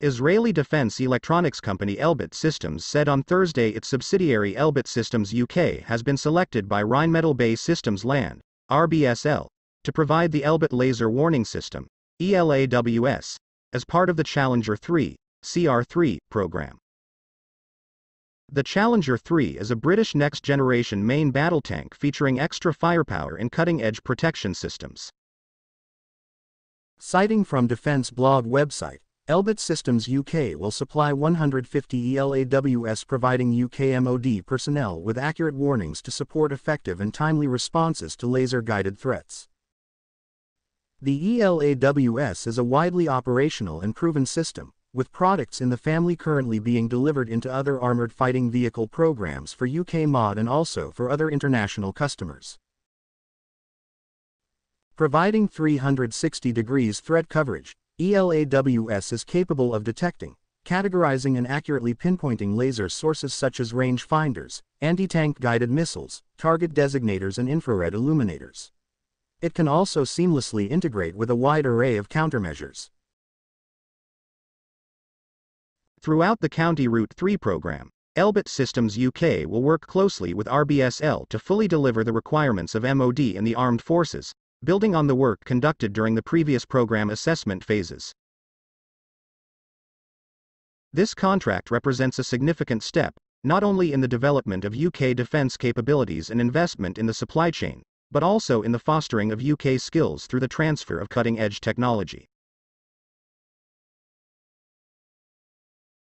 Israeli defense electronics company Elbit Systems said on Thursday its subsidiary Elbit Systems UK has been selected by Rheinmetall BAE Systems Land, RBSL, to provide the Elbit Laser Warning System, ELAWS, as part of the Challenger 3, CR3, program. The Challenger 3 is a British next-generation main battle tank featuring extra firepower and cutting-edge protection systems. Citing from Defense Blog website, Elbit Systems UK will supply 150 ELAWS, providing UK MOD personnel with accurate warnings to support effective and timely responses to laser-guided threats. The ELAWS is a widely operational and proven system, with products in the family currently being delivered into other armored fighting vehicle programs for UK MOD and also for other international customers. Providing 360 degrees threat coverage, ELAWS is capable of detecting, categorizing and accurately pinpointing laser sources such as range finders, anti-tank guided missiles, target designators and infrared illuminators. It can also seamlessly integrate with a wide array of countermeasures. Throughout the County Route 3 program, Elbit Systems UK will work closely with RBSL to fully deliver the requirements of MOD in the armed forces, building on the work conducted during the previous program assessment phases. This contract represents a significant step, not only in the development of UK defence capabilities and investment in the supply chain, but also in the fostering of UK skills through the transfer of cutting-edge technology.